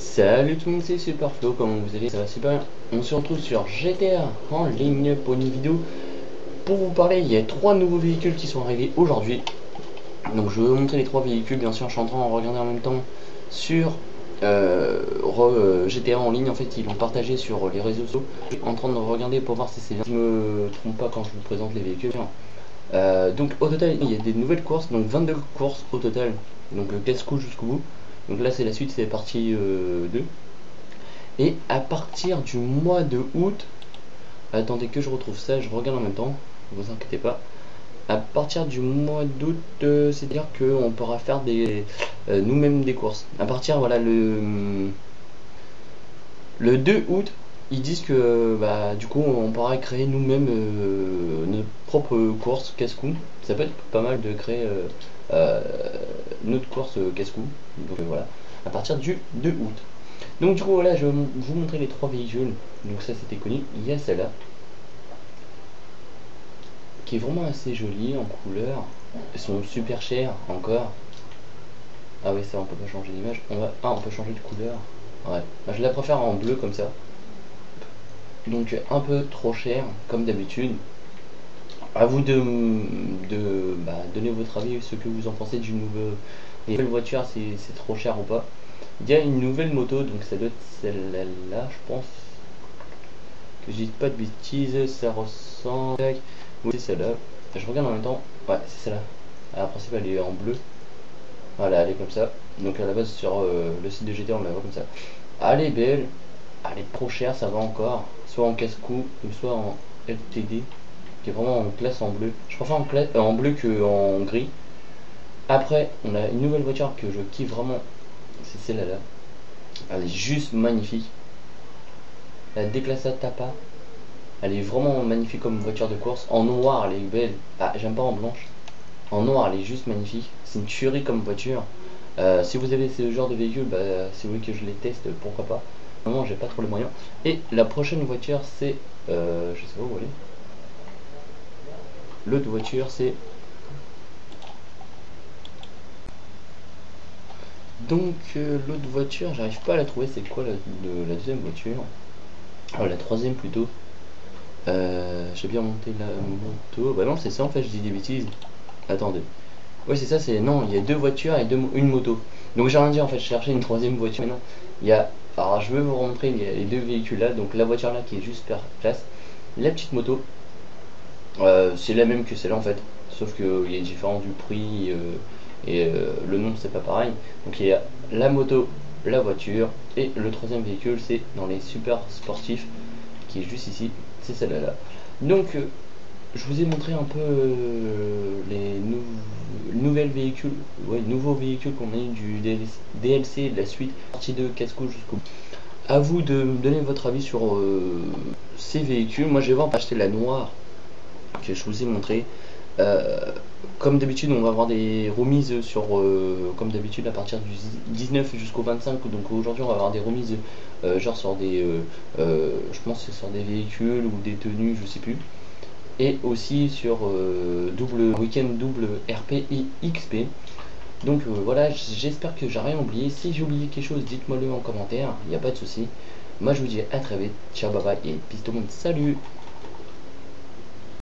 Salut tout le monde, c'est Superflo, comment vous allez? Ça va super bien. On se retrouve sur GTA en ligne pour une vidéo. Pour vous parler, il y a 3 nouveaux véhicules qui sont arrivés aujourd'hui. Donc je vais vous montrer les 3 véhicules, bien sûr je suis en train de regarder en même temps sur GTA en ligne. En fait ils l'ont partagé sur les réseaux sociaux. Je suis en train de regarder pour voir si c'est bien. Je me trompe pas quand je vous présente les véhicules. Donc au total il y a des nouvelles courses, donc 22 courses au total. Donc le Casse-Cou Jusqu'au Bout. Donc là c'est la suite, c'est partie 2. Et à partir du mois de août, attendez que je retrouve ça, je regarde en même temps, ne vous inquiétez pas. À partir du mois d'août, c'est-à-dire qu'on pourra faire des nous-mêmes des courses. À partir, voilà, le 2 août, ils disent que bah, du coup on pourra créer nous-mêmes nos propres courses Casse-Cou. Ça peut être pas mal de créer notre course Casse-Cou. Donc voilà, à partir du 2 août. Donc du coup voilà, je vais vous montrer les 3 véhicules. Donc ça c'était connu. Il y a celle-là qui est vraiment assez jolie en couleur. Elles sont super chères encore. Ah oui, ça on peut pas changer d'image. On peut changer de couleur. Ouais, moi, je la préfère en bleu comme ça. Donc un peu trop cher comme d'habitude. À vous de donner votre avis, ce que vous en pensez du nouveau. Et nouvelle voiture, c'est trop cher ou pas. Il y a une nouvelle moto, donc ça doit être celle-là, je pense. Que je dis pas de bêtises, ça ressemble. Oui, c'est celle-là. Je regarde en même temps. Ouais, c'est celle-là. À la principe, elle est en bleu. Voilà, elle est comme ça. Donc à la base, sur le site de GTA, on la voit comme ça. Elle est belle. Elle est trop chère, ça va encore. Soit en Casse-Cou, soit en Ltd. Qui est vraiment en classe en bleu. Je préfère en bleu que en gris. Après, on a une nouvelle voiture que je kiffe vraiment. C'est celle-là. Elle est juste magnifique. La Déclassa Tapa. Elle est vraiment magnifique comme voiture de course. En noir, elle est belle. Ah, j'aime pas en blanche. En noir, elle est juste magnifique. C'est une tuerie comme voiture. Si vous avez ce genre de véhicule, bah, si vous voulez que je les teste, pourquoi pas. Normalement, j'ai pas trop les moyens. Et la prochaine voiture, c'est... je sais pas où elle est. L'autre voiture c'est donc l'autre voiture, j'arrive pas à la trouver. C'est quoi la deuxième voiture? Oh, la troisième plutôt. J'ai bien monté la moto. Bah non, c'est ça en fait, je dis des bêtises. Attendez, ouais c'est ça, c'est non, il y a 2 voitures et une moto. Donc j'ai rien dit en fait, je cherchais une troisième voiture. Mais non, il y a. Alors je veux vous montrer, il y a les 2 véhicules là. Donc la voiture là qui est juste par place, la petite moto. C'est la même que celle-là en fait, sauf qu'il y a différent du prix et le nom c'est pas pareil. Donc il y a la moto, la voiture et le troisième véhicule c'est dans les super sportifs qui est juste ici, c'est celle-là. Là. Donc je vous ai montré un peu les nouveaux véhicules qu'on a eu du DLC de la suite partie de Casse-Cou Jusqu'au Bout. À vous de me donner votre avis sur ces véhicules. Moi je vais voir acheter la noire que je vous ai montré. Comme d'habitude on va avoir des remises sur comme d'habitude à partir du 19 jusqu'au 25. Donc aujourd'hui on va avoir des remises genre sur des je pense que sur des véhicules ou des tenues, je sais plus, et aussi sur double week-end, double RP et XP. Donc voilà, j'espère que j'ai rien oublié. Si j'ai oublié quelque chose, dites moi le en commentaire, il n'y a pas de souci. Moi je vous dis à très vite, ciao, bye bye et peace tout le monde, salut.